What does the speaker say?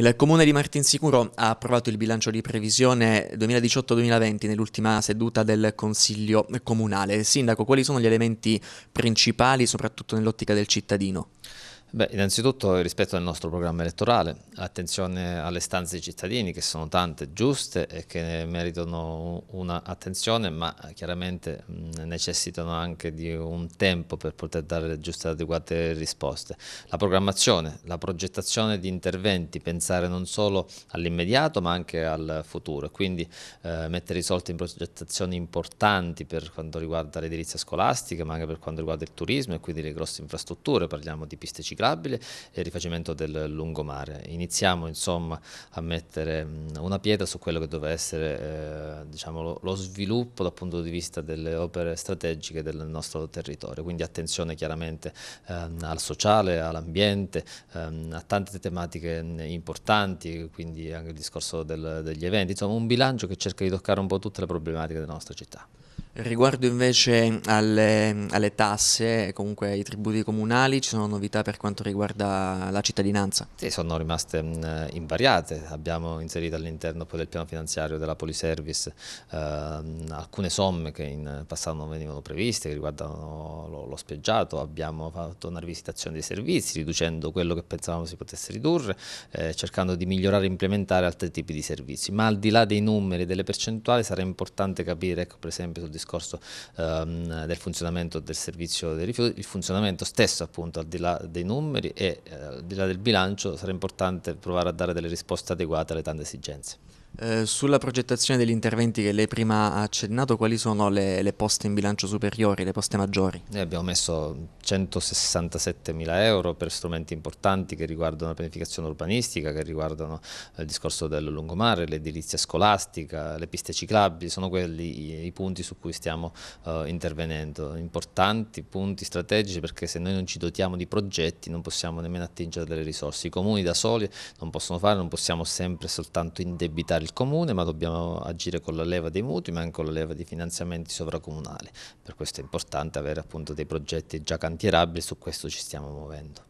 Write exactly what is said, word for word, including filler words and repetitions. Il Comune di Martinsicuro ha approvato il bilancio di previsione duemiladiciotto duemilaventi nell'ultima seduta del Consiglio Comunale. Sindaco, quali sono gli elementi principali, soprattutto nell'ottica del cittadino? Beh, innanzitutto il rispetto del nostro programma elettorale, l'attenzione alle istanze dei cittadini, che sono tante, giuste e che meritano un'attenzione, ma chiaramente mh, necessitano anche di un tempo per poter dare le giuste e adeguate risposte. La programmazione, la progettazione di interventi, pensare non solo all'immediato ma anche al futuro, quindi eh, mettere i soldi in progettazioni importanti per quanto riguarda l'edilizia scolastica, ma anche per quanto riguarda il turismo e quindi le grosse infrastrutture, parliamo di piste ciclabili e rifacimento del lungomare. Iniziamo insomma a mettere una pietra su quello che doveva essere eh, diciamo, lo, lo sviluppo dal punto di vista delle opere strategiche del nostro territorio, quindi attenzione chiaramente eh, al sociale, all'ambiente, eh, a tante tematiche importanti, quindi anche il discorso del, degli eventi, insomma un bilancio che cerca di toccare un po' tutte le problematiche della nostra città. Riguardo invece alle, alle tasse, comunque ai tributi comunali, ci sono novità per quanto riguarda la cittadinanza? Sì, sono rimaste mh, invariate. Abbiamo inserito all'interno poi del piano finanziario della Poliservice eh, alcune somme che in passato non venivano previste, che riguardano lo, lo spiaggiato. Abbiamo fatto una rivisitazione dei servizi, riducendo quello che pensavamo si potesse ridurre, eh, cercando di migliorare e implementare altri tipi di servizi. Ma al di là dei numeri e delle percentuali sarà importante capire, ecco, per esempio sul discorso discorso ehm, del funzionamento del servizio dei rifiuti, il funzionamento stesso appunto al di là dei numeri e eh, al di là del bilancio sarà importante provare a dare delle risposte adeguate alle tante esigenze. Eh, sulla progettazione degli interventi che lei prima ha accennato, quali sono le, le poste in bilancio superiori, le poste maggiori? Noi abbiamo messo centosessantasettemila euro per strumenti importanti che riguardano la pianificazione urbanistica, che riguardano il discorso del lungomare, l'edilizia scolastica, le piste ciclabili, sono quelli i, i punti su cui stiamo eh, intervenendo, importanti punti strategici, perché se noi non ci dotiamo di progetti non possiamo nemmeno attingere delle risorse, i comuni da soli non possono fare, non possiamo sempre soltanto indebitare il comune, ma dobbiamo agire con la leva dei mutui ma anche con la leva dei finanziamenti sovracomunali. Per questo è importante avere appunto dei progetti già cantierabili, su questo ci stiamo muovendo.